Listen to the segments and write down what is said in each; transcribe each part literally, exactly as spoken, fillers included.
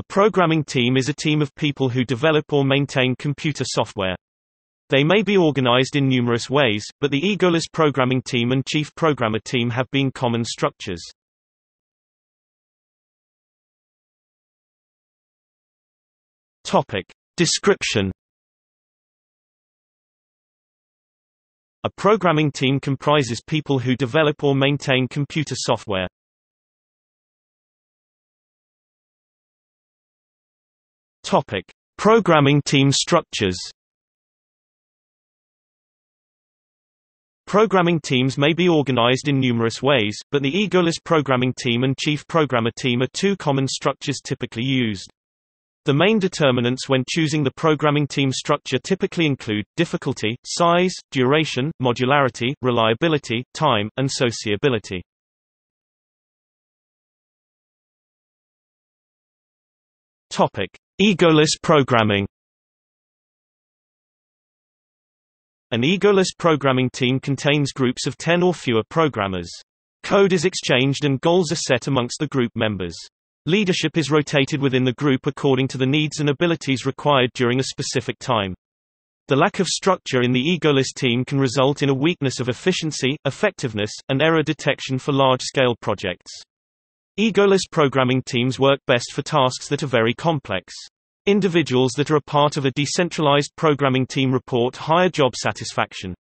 A programming team is a team of people who develop or maintain computer software. They may be organized in numerous ways, but the egoless programming team and chief programmer team have been common structures. Topic. Description. A programming team comprises people who develop or maintain computer software. Topic. Programming team structures. Programming teams may be organized in numerous ways, but the egoless programming team and chief programmer team are two common structures typically used. The main determinants when choosing the programming team structure typically include difficulty, size, duration, modularity, reliability, time, and sociability. Topic. Egoless programming. An egoless programming team contains groups of ten or fewer programmers. Code is exchanged and goals are set amongst the group members. Leadership is rotated within the group according to the needs and abilities required during a specific time. The lack of structure in the egoless team can result in a weakness of efficiency, effectiveness, and error detection for large-scale projects. Egoless programming teams work best for tasks that are very complex. Individuals that are a part of a decentralized programming team report higher job satisfaction.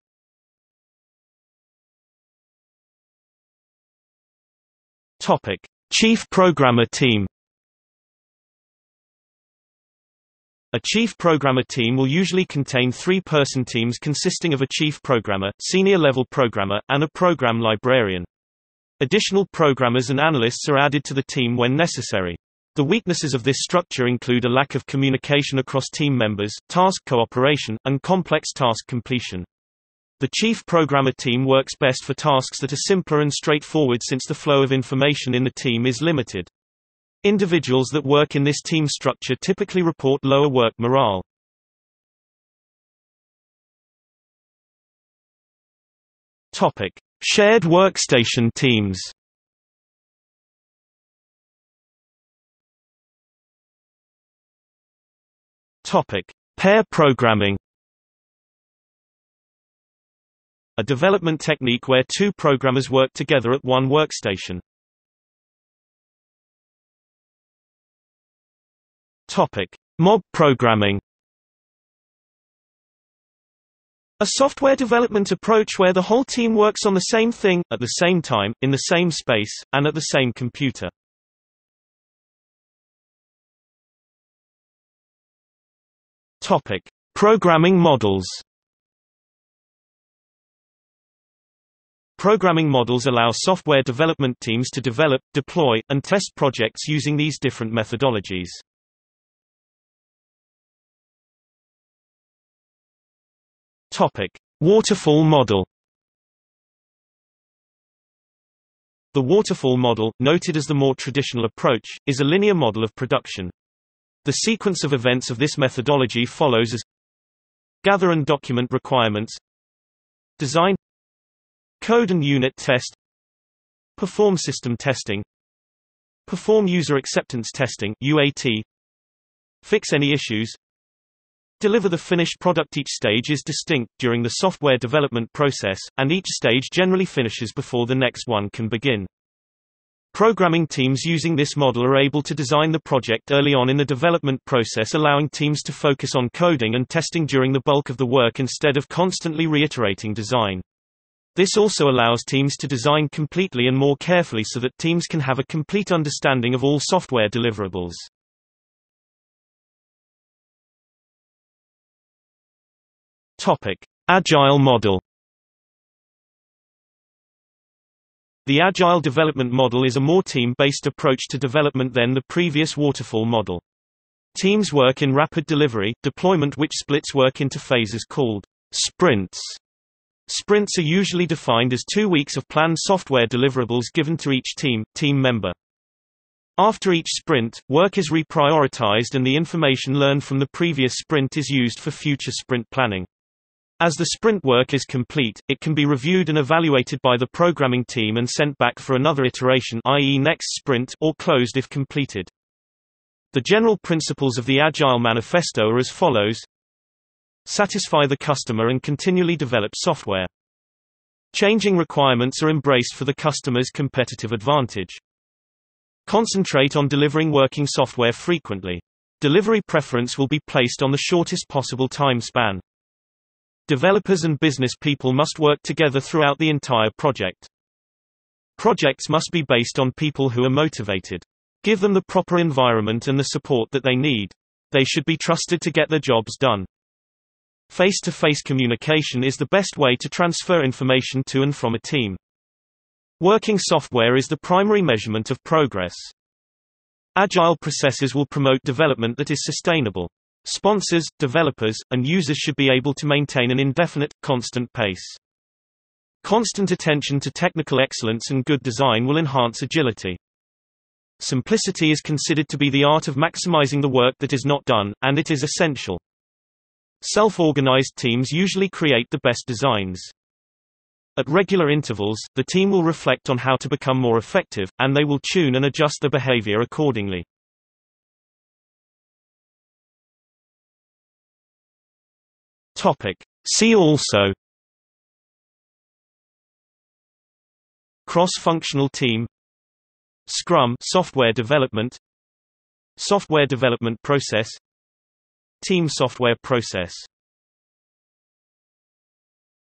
Topic: Chief programmer team. A chief programmer team will usually contain three-person teams consisting of a chief programmer, senior-level programmer, and a program librarian. Additional programmers and analysts are added to the team when necessary. The weaknesses of this structure include a lack of communication across team members, task cooperation, and complex task completion. The chief programmer team works best for tasks that are simpler and straightforward since the flow of information in the team is limited. Individuals that work in this team structure typically report lower work morale. Topic. Shared workstation teams. Topic: Pair programming. A development technique where two programmers work together at one workstation. Topic: Mob programming. A software development approach where the whole team works on the same thing, at the same time, in the same space, and at the same computer. Topic. Programming models. Programming models allow software development teams to develop, deploy, and test projects using these different methodologies. Topic: Waterfall model. The waterfall model, noted as the more traditional approach, is a linear model of production. The sequence of events of this methodology follows as: gather and document requirements, design, code and unit test, perform system testing, perform user acceptance testing (U A T), fix any issues, deliver the finished product. Each stage is distinct during the software development process, and each stage generally finishes before the next one can begin. Programming teams using this model are able to design the project early on in the development process, allowing teams to focus on coding and testing during the bulk of the work instead of constantly reiterating design. This also allows teams to design completely and more carefully so that teams can have a complete understanding of all software deliverables. Topic: Agile model. The Agile development model is a more team-based approach to development than the previous waterfall model. Teams work in rapid delivery, deployment, which splits work into phases called sprints. Sprints are usually defined as two weeks of planned software deliverables given to each team, team member. After each sprint, work is reprioritized and the information learned from the previous sprint is used for future sprint planning. As the sprint work is complete, it can be reviewed and evaluated by the programming team and sent back for another iteration, that is next sprint, or closed if completed. The general principles of the Agile Manifesto are as follows: satisfy the customer and continually develop software. Changing requirements are embraced for the customer's competitive advantage. Concentrate on delivering working software frequently. Delivery preference will be placed on the shortest possible time span. Developers and business people must work together throughout the entire project. Projects must be based on people who are motivated. Give them the proper environment and the support that they need. They should be trusted to get their jobs done. Face-to-face communication is the best way to transfer information to and from a team. Working software is the primary measurement of progress. Agile processes will promote development that is sustainable. Sponsors, developers, and users should be able to maintain an indefinite, constant pace. Constant attention to technical excellence and good design will enhance agility. Simplicity is considered to be the art of maximizing the work that is not done, and it is essential. Self-organized teams usually create the best designs. At regular intervals, the team will reflect on how to become more effective, and they will tune and adjust their behavior accordingly. Topic. See also: cross-functional team, Scrum, software development, software development process, team software process.